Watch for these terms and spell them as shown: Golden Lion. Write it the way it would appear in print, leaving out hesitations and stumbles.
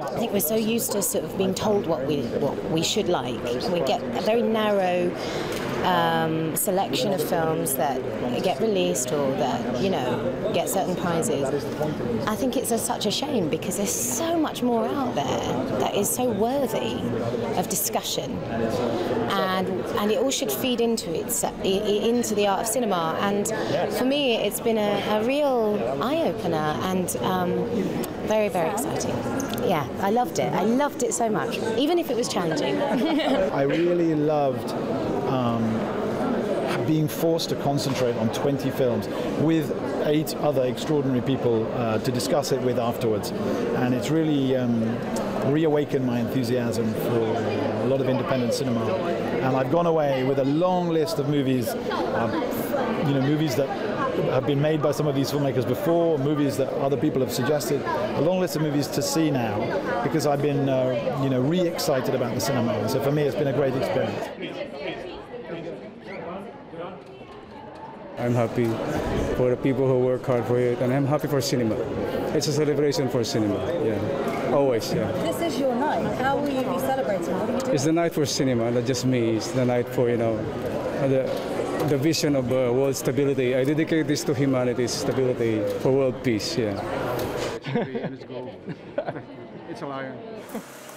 I think we're so used to sort of being told what we should like, and we get a very narrow selection of films that get released or that, you know, get certain prizes. I think it's such a shame, because there's so much more out there that is so worthy of discussion, and it all should feed into the art of cinema. And for me, it's been a real eye-opener and very, very exciting. Yeah, I loved it. I loved it so much, even if it was challenging. I really loved being forced to concentrate on 20 films with 8 other extraordinary people to discuss it with afterwards, and it's really reawakened my enthusiasm for a lot of independent cinema. And I've gone away with a long list of movies, you know, movies that have been made by some of these filmmakers before, movies that other people have suggested, a long list of movies to see now, because I've been you know, re-excited about the cinema. And so for me, it's been a great experience. I'm happy for the people who work hard for it, and I'm happy for cinema. It's a celebration for cinema, yeah, always, yeah. This is your night. How will you be celebrating? What are you doing? It's the night for cinema, not just me. It's the night for, you know, the vision of world stability. I dedicate this to humanity's stability, for world peace, yeah. It's a lion.